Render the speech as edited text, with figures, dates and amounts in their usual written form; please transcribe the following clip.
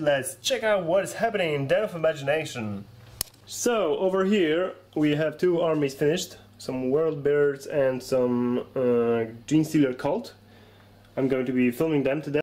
Let's check out what is happening in Den of Imagination. So over here we have two armies finished, some world bearers and some Genestealer cult. I'm going to be filming them today.